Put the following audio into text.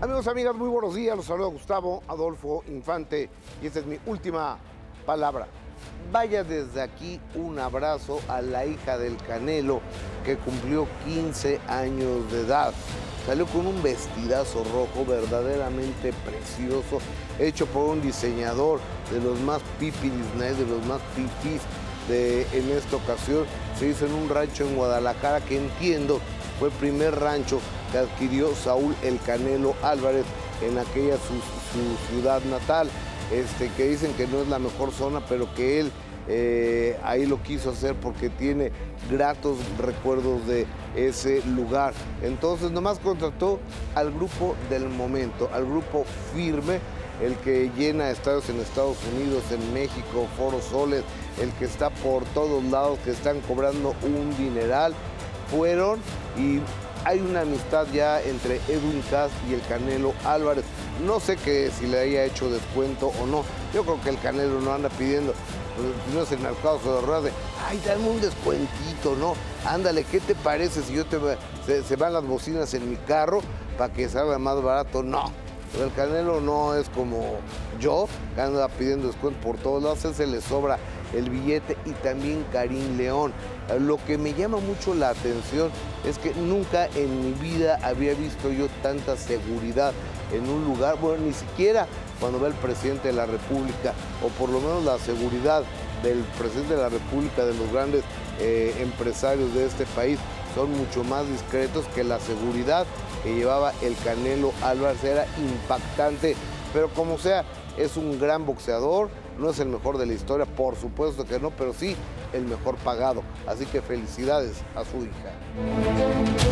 Amigos, amigas, muy buenos días. Los saludo a Gustavo Adolfo Infante y esta es mi última palabra. Vaya desde aquí un abrazo a la hija del Canelo, que cumplió 15 años de edad. Salió con un vestidazo rojo verdaderamente precioso, hecho por un diseñador de los más pipis en esta ocasión. Se hizo en un rancho en Guadalajara, que entiendo fue el primer rancho que adquirió Saúl el Canelo Álvarez en aquella su ciudad natal, que dicen que no es la mejor zona, pero que él ahí lo quiso hacer porque tiene gratos recuerdos de ese lugar. Entonces nomás contrató al grupo del momento, al Grupo Firme, el que llena estadios en Estados Unidos, en México, Foro Soles, el que está por todos lados, que están cobrando un dineral. Fueron y hay una amistad ya entre Edwin Caz y el Canelo Álvarez. No sé si le haya hecho descuento o no. Yo creo que el Canelo no anda pidiendo, no es el mercado de ruedas de, ay, dame un descuentito, ¿no? Ándale, ¿qué te parece si se van las bocinas en mi carro para que salga más barato? No. Pero el Canelo no es como yo, que anda pidiendo descuento por todos lados, se le sobra el billete, y también Karim León. Lo que me llama mucho la atención es que nunca en mi vida había visto yo tanta seguridad en un lugar, bueno, ni siquiera cuando va el presidente de la República, o por lo menos la seguridad del presidente de la República, de los grandes empresarios de este país, son mucho más discretos que la seguridad que llevaba el Canelo Álvarez. Era impactante, pero como sea, es un gran boxeador. No es el mejor de la historia, por supuesto que no, pero sí el mejor pagado. Así que felicidades a su hija.